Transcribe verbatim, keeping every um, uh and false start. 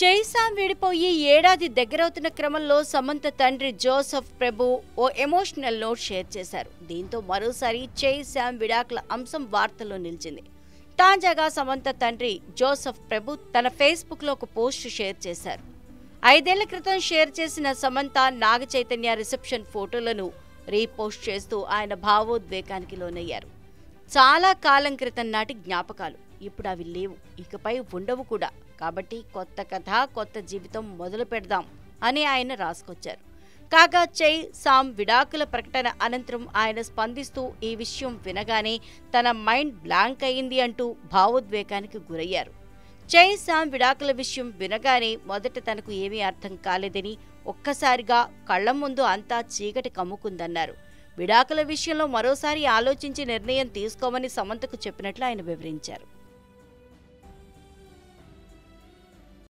చై-సామ్ విడిపోయి ఏడాది దగ్గరవుతున్న క్రమంలో సమంత తండ్రి జోసెఫ్ ప్రభు ఓ ఎమోషనల్ నోట్ షేర్ చేశారు. దీంతో మరోసారి చై-సామ్ విడాకుల అంశం వార్తల్లో నిలిచింది. తాజాగా సమంత తండ్రి జోసెఫ్ ప్రభు తన ఫేస్బుక్లో ఒక పోస్ట్ షేర్ చేశారు. ఐదేళ్ల క్రితం షేర్ చేసిన సమంత నాగ చైతన్య రిసెప్షన్ ఫోటోలను రీపోస్ట్ చేస్తూ ఆయన భావోద్వేగానికి లోనయ్యారు. చాలా కాలం క్రితం నాటి జ్ఞాపకాలు ఇప్పుడు అవి లేవు, ఇకపై ఉండవు కూడా. కాబట్టి కొత్త కథ, కొత్త జీవితం మొదలు పెడదాం అని ఆయన రాసుకొచ్చారు. కాగా చై-సామ్ విడాకుల ప్రకటన అనంతరం ఆయన స్పందిస్తూ ఈ విషయం వినగానే తన మైండ్ బ్లాంక్ అయింది అంటూ భావోద్వేగానికి గురయ్యారు. చై-సామ్ విడాకుల విషయం వినగానే మొదట తనకు ఏమీ అర్థం కాలేదని, ఒక్కసారిగా కళ్ల ముందు అంతా చీకటి కమ్ముకుందన్నారు. విడాకుల విషయంలో మరోసారి ఆలోచించి నిర్ణయం తీసుకోమని సమంతకు చెప్పినట్లు ఆయన వివరించారు.